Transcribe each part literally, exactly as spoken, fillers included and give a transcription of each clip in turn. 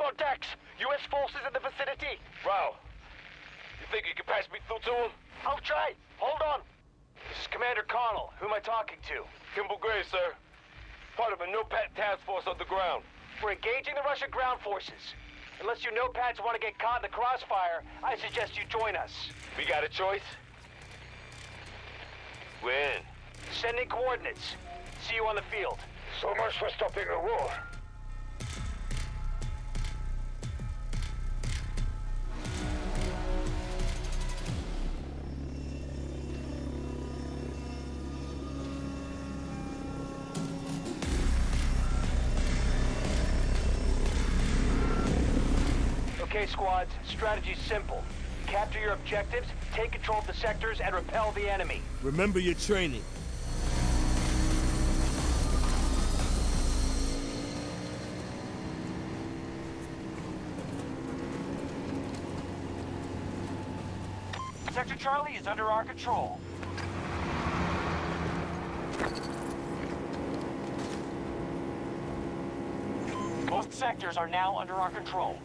contacts! U S forces in the vicinity! Rao, you think you can pass me through to him? I'll try! Hold on! This is Commander Connell. Who am I talking to? Kimball Gray, sir. Part of a NOPAT task force on the ground. We're engaging the Russian ground forces. Unless you NOPATs want to get caught in the crossfire, I suggest you join us. We got a choice? We're in. Sending coordinates. See you on the field. So much for stopping a war. Okay, squads, strategy's simple. Capture your objectives, take control of the sectors, and repel the enemy. Remember your training. Sector Charlie is under our control. Both sectors are now under our control.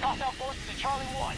Hostile forces to Charlie one.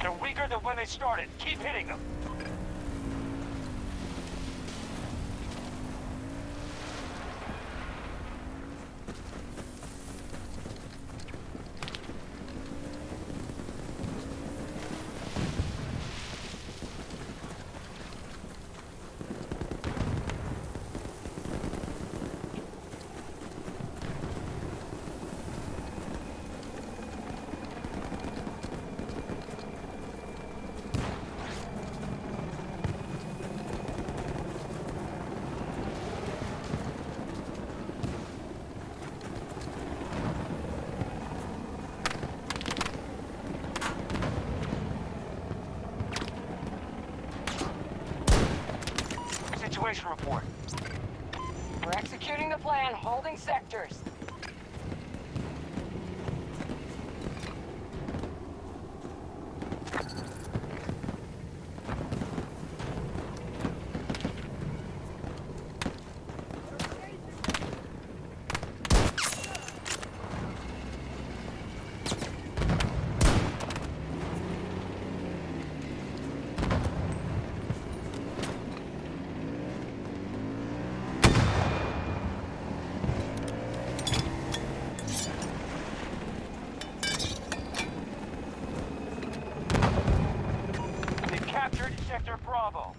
They're weaker than when they started. Keep hitting them. situation report. We're executing the plan, holding sectors. Bravo.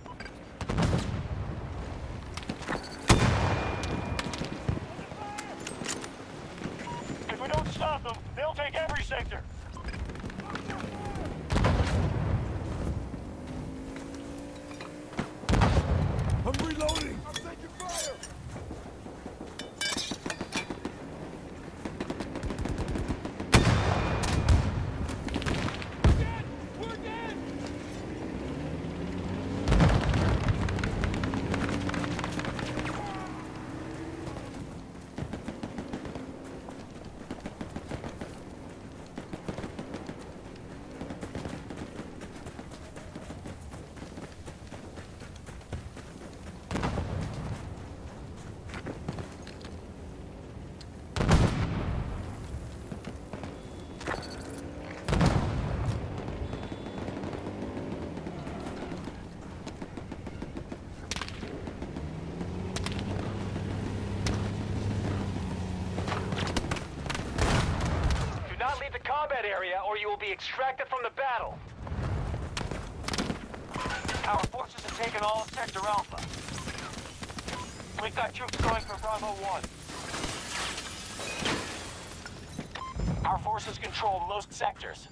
If we don't stop them, they'll take every sector. I'm reloading. I'm taking fire. Area, or you will be extracted from the battle. Our forces have taken all of Sector Alpha. We've got troops going for Bravo one. Our forces control most sectors.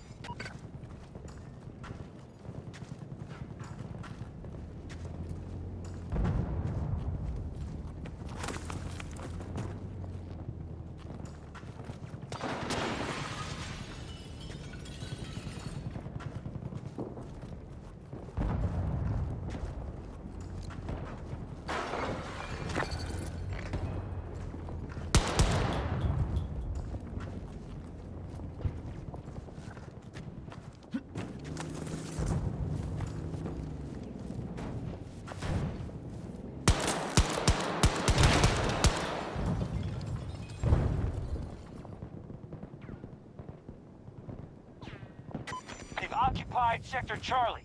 Occupied Sector Charlie.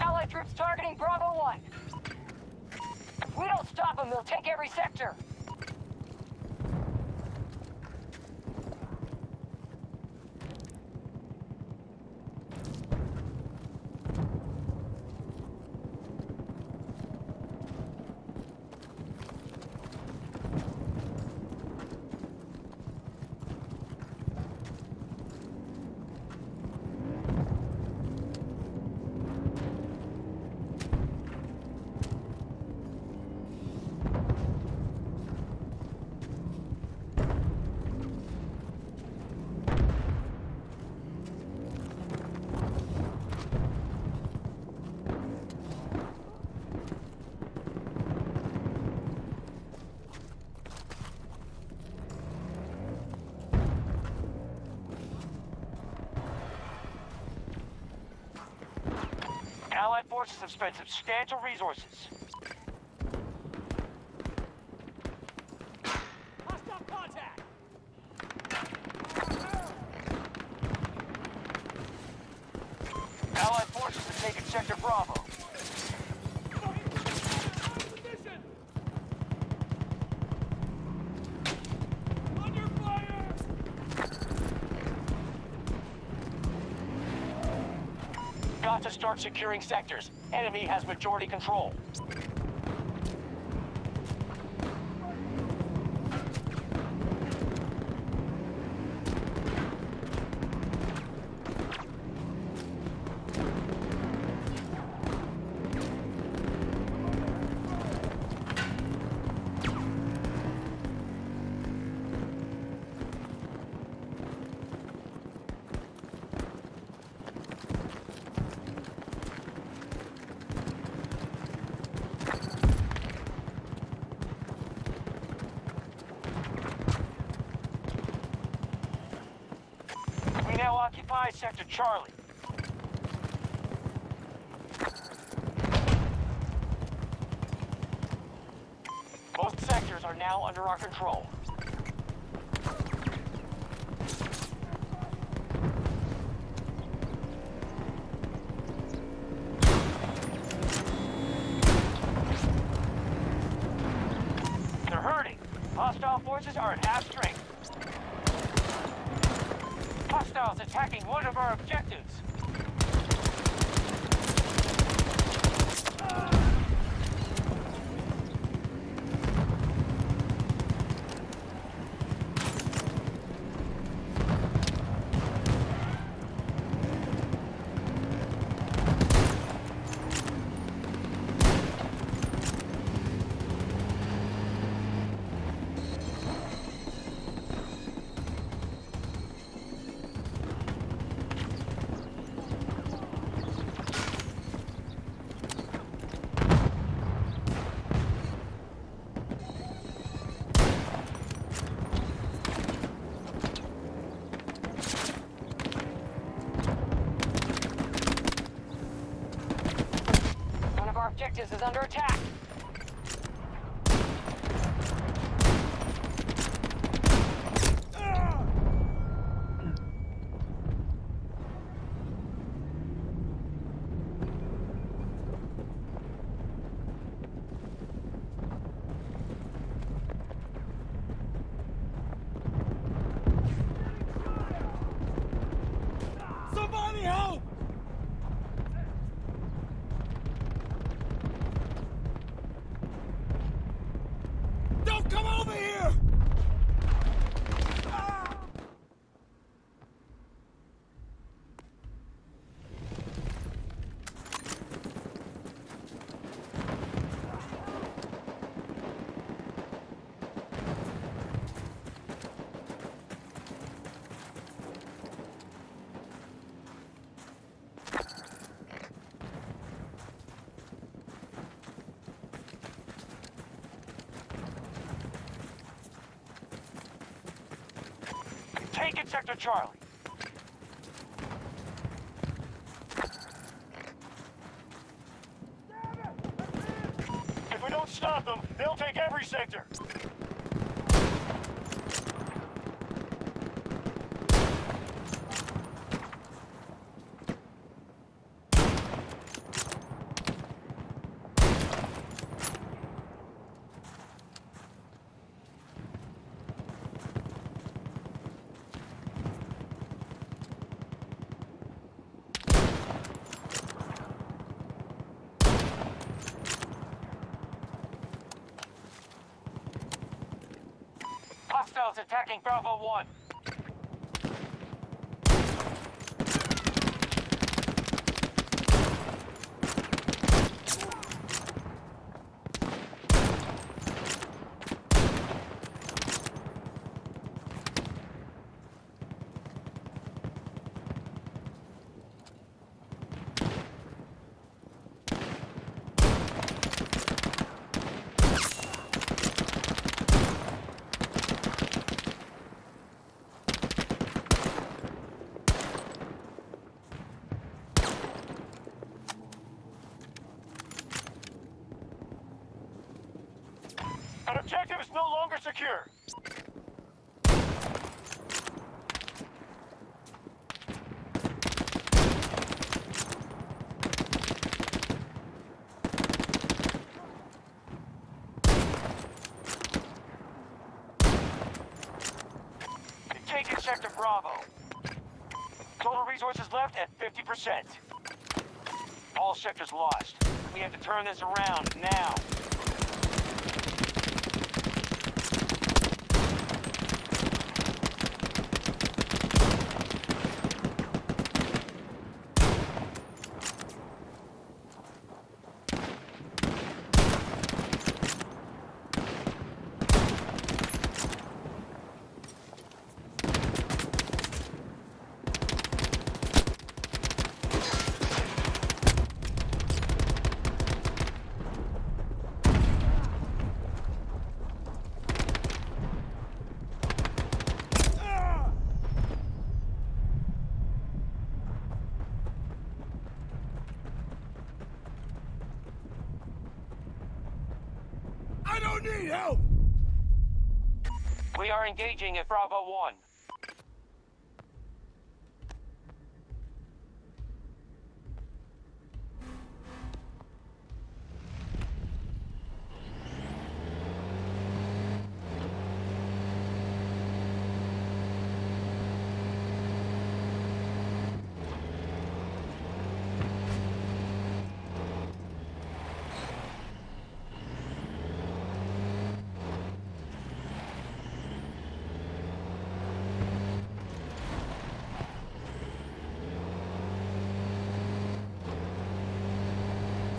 Allied troops targeting Bravo one. If we don't stop them, they'll take every sector. Allied forces have spent substantial resources. Hostile contact! Allied forces have taken Sector Bravo. Got to start securing sectors. Enemy has majority control. now occupies Sector Charlie. Both sectors are now under our control. They're hurting. Hostile forces are at half strength. Hostiles attacking one of our objectives. Objectives is under attack. Take it, Sector Charlie. If we don't stop them, they'll take every sector. Attacking Bravo one. Objective is no longer secure. They've taken Sector Bravo. Total resources left at fifty percent. All sectors lost. We have to turn this around now. don't need help! We are engaging at Bravo one.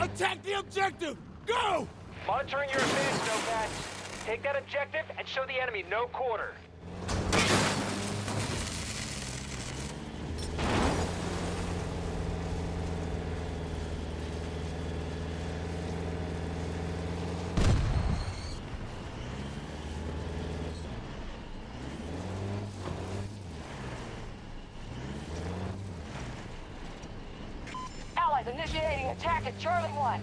Attack the objective! Go! Monitoring your advance, Dopatz. Take that objective and show the enemy no quarter. Initiating attack at Charlie one.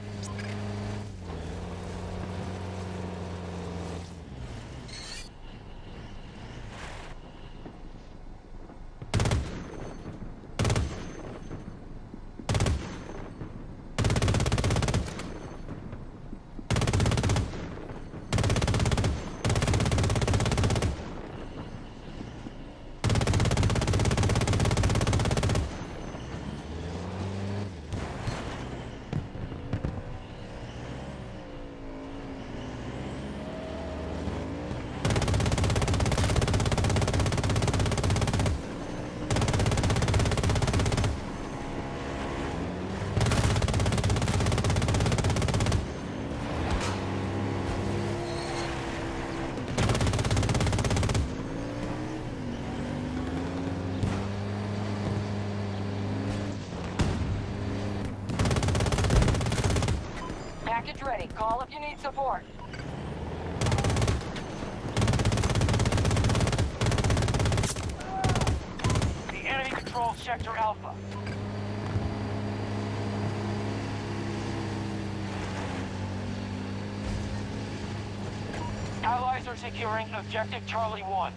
Package ready. Call if you need support. The enemy controls Sector Alpha. Allies are securing objective Charlie one.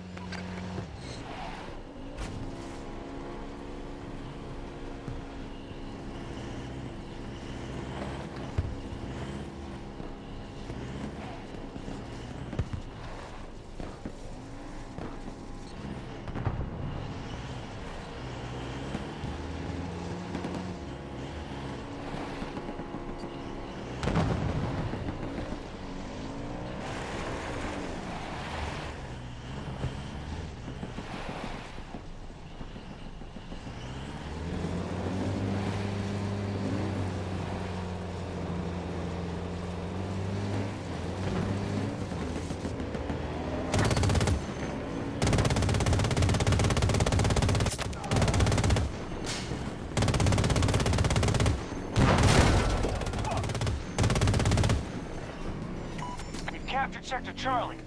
Captured Sector Charlie.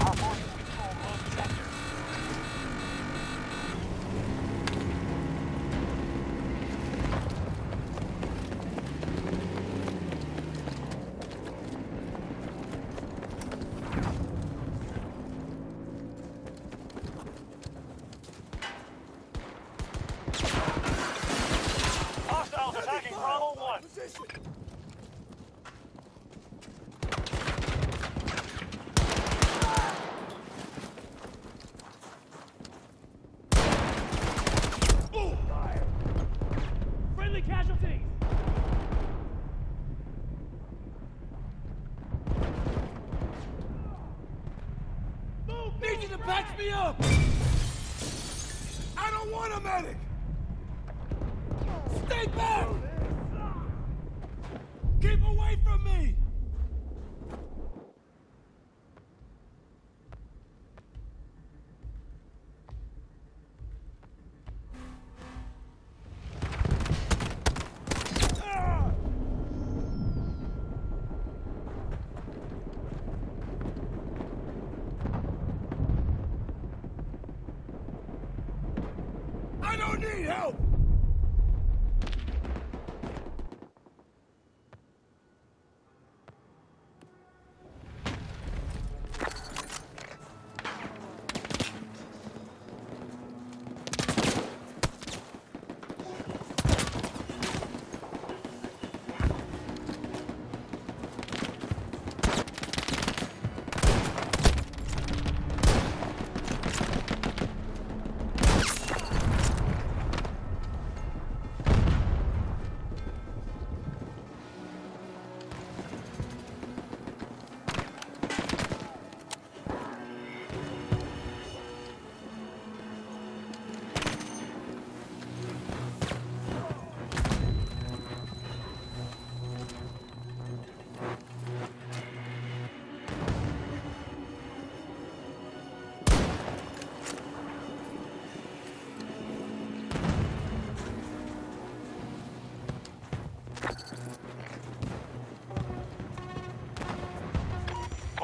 Our forces control both sectors. Attacking Bravo one. Position. Fire. Friendly casualties. Move, need you to patch me up. I don't want a medic. Stay back! Keep away from me! I don't need help!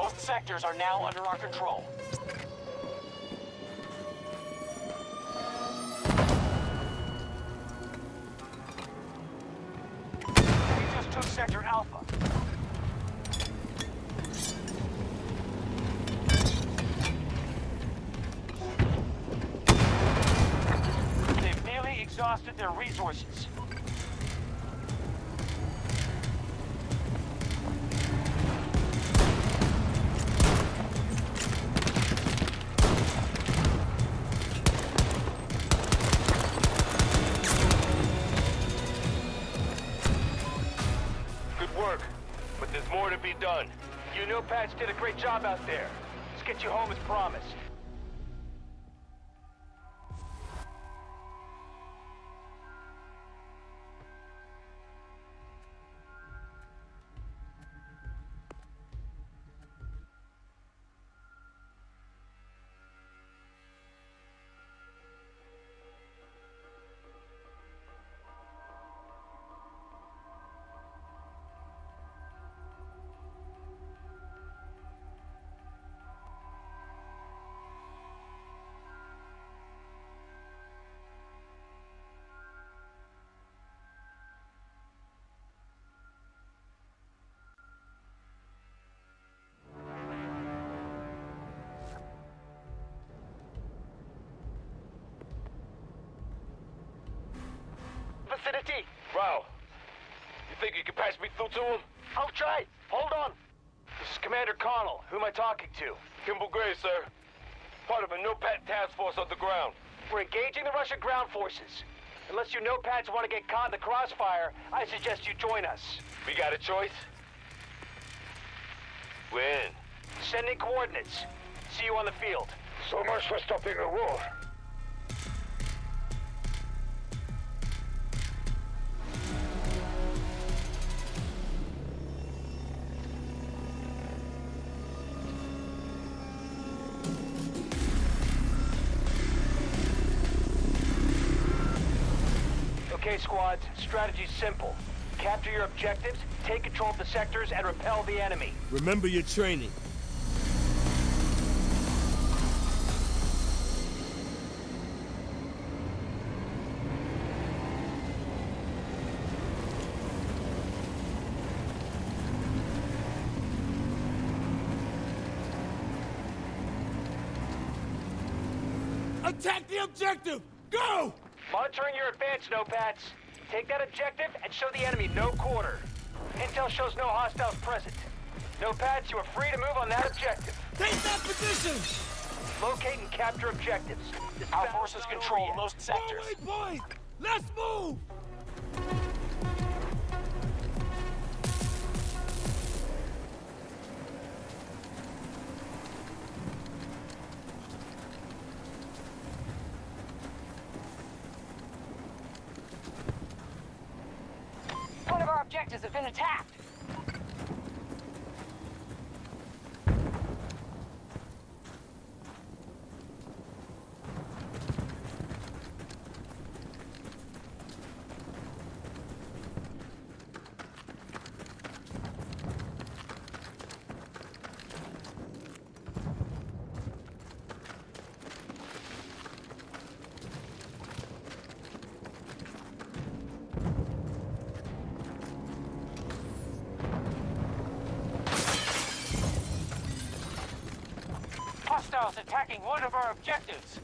Both sectors are now under our control. We just took Sector Alpha. They've nearly exhausted their resources. Done. You and Dopatz did a great job out there. Let's get you home as promised. Rao, you think you can pass me through to him? I'll try. Hold on. This is Commander Connell. Who am I talking to? Kimball Gray, sir. Part of a NOPAT task force on the ground. We're engaging the Russian ground forces. Unless you NOPATs want to get caught in the crossfire, I suggest you join us. We got a choice? When? Sending coordinates. See you on the field. So much for stopping the war. Okay, squads, strategy's simple. Capture your objectives, take control of the sectors, and repel the enemy. Remember your training. Attack the objective! Go! Monitoring your advance, Dopatz. Take that objective and show the enemy no quarter. Intel shows no hostiles present. Dopatz, you are free to move on that objective. Take that position! Locate and capture objectives. Our forces control most sectors. Boy, boy! Let's move! Objectives have been attacked. Hostiles attacking one of our objectives.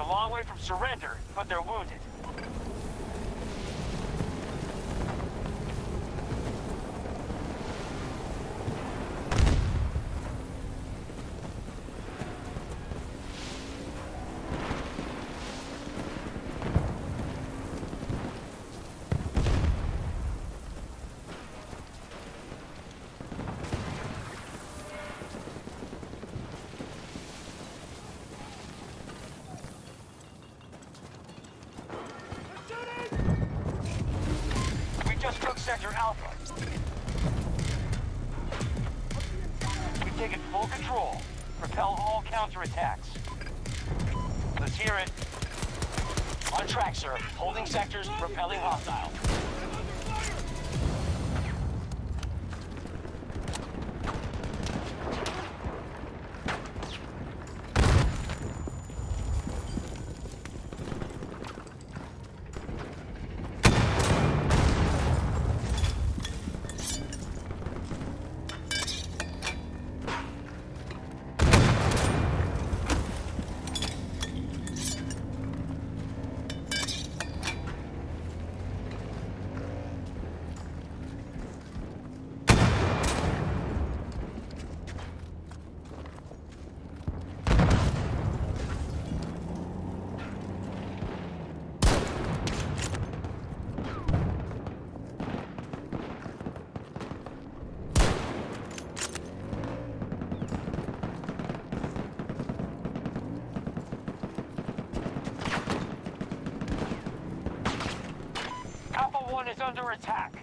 They're a long way from surrender, but they're wounded. Sector Alpha. We've taken full control. Repel all counterattacks. Let's hear it. On track, sir. Holding sectors, repelling hostile. Under attack.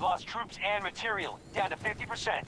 Lost troops and material, down to fifty percent.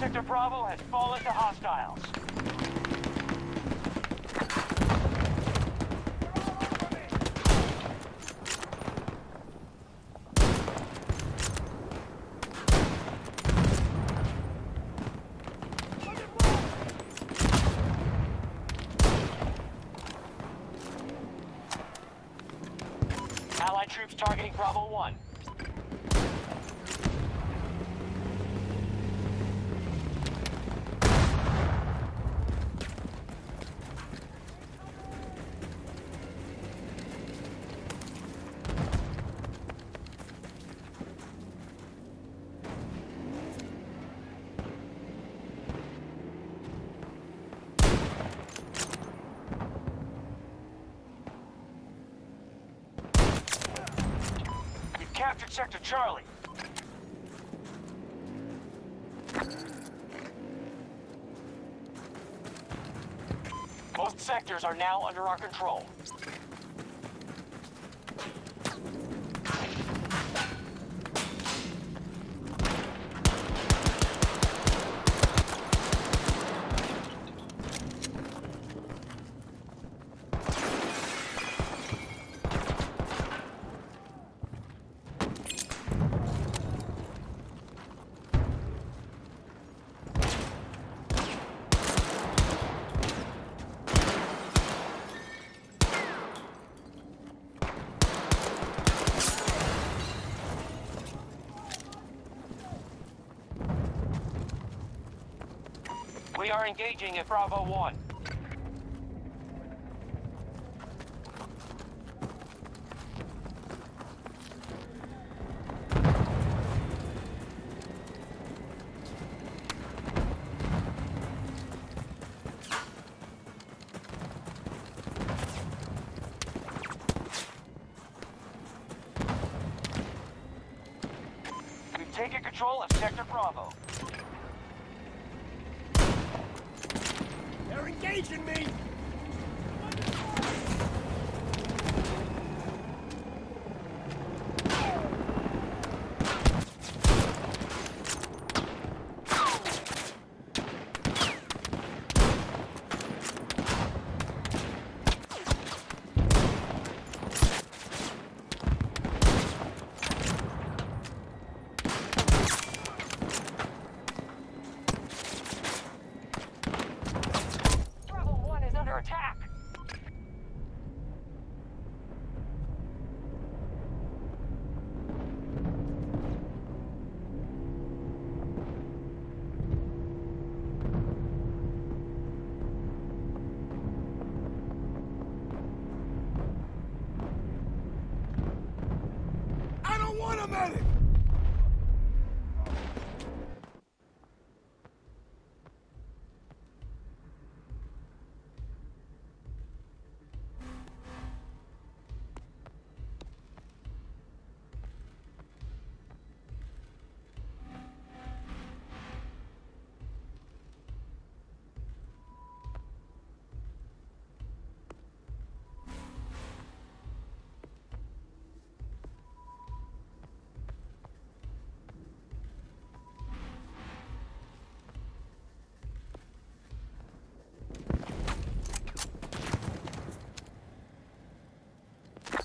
Sector Bravo has fallen to hostiles. Allied troops targeting Bravo one. Captured Sector Charlie. Most sectors are now under our control. We are engaging at Bravo one. Taking control of Sector Bravo. They're engaging me!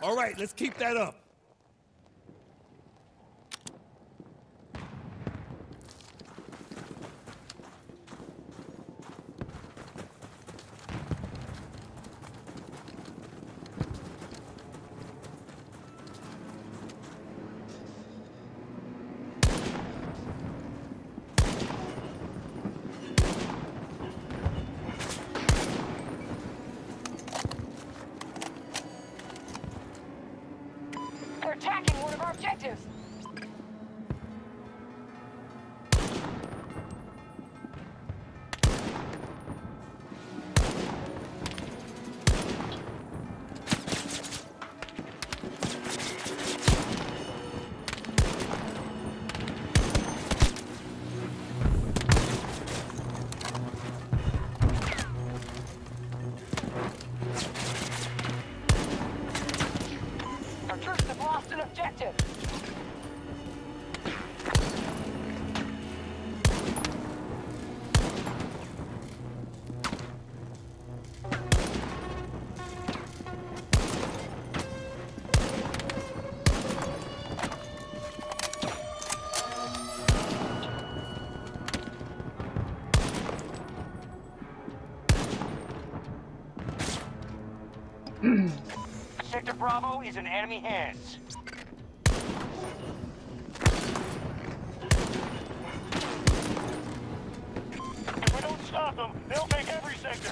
All right, let's keep that up. Sector Bravo is in enemy hands. If we don't stop them, they'll take every sector.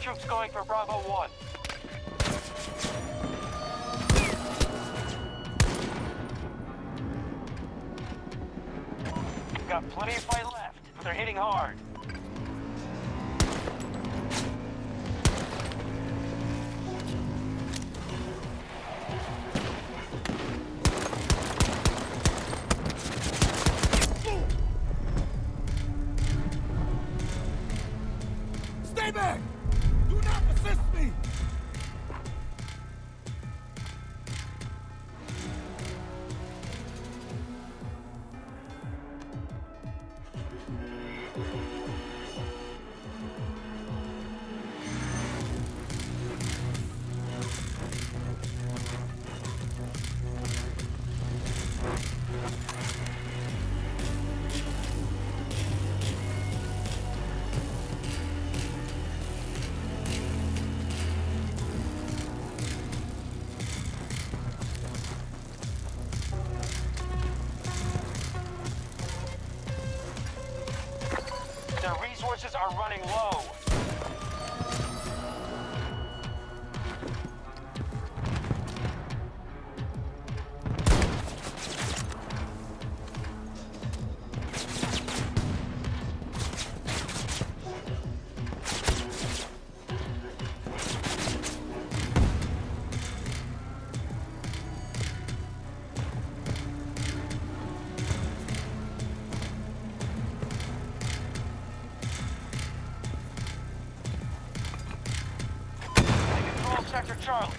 Troops going for Bravo one. We've got plenty of fight left. They're hitting hard. running low. Charlie.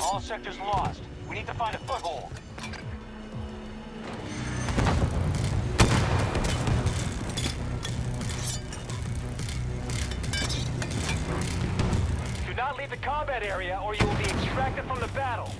All sectors lost. We need to find a foothold. Do not leave the combat area or you will be extracted from the battle.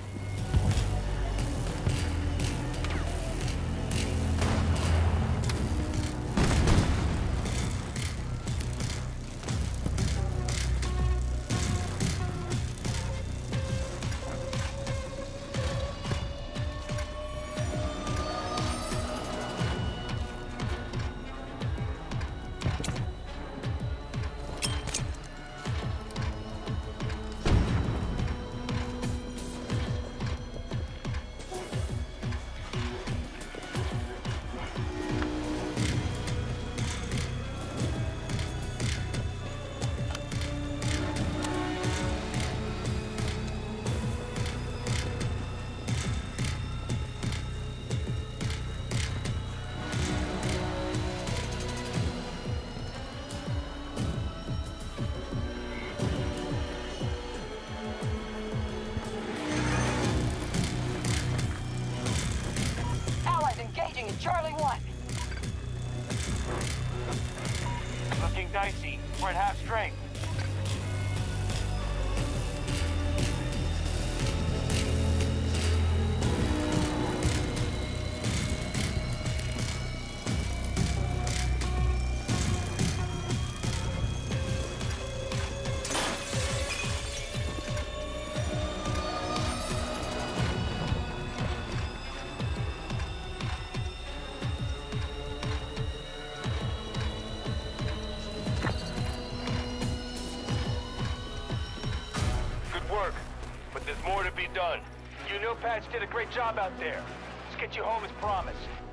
Charlie one. Looking dicey. We're at half strength. But there's more to be done. You know Patch did a great job out there. Let's get you home as promised.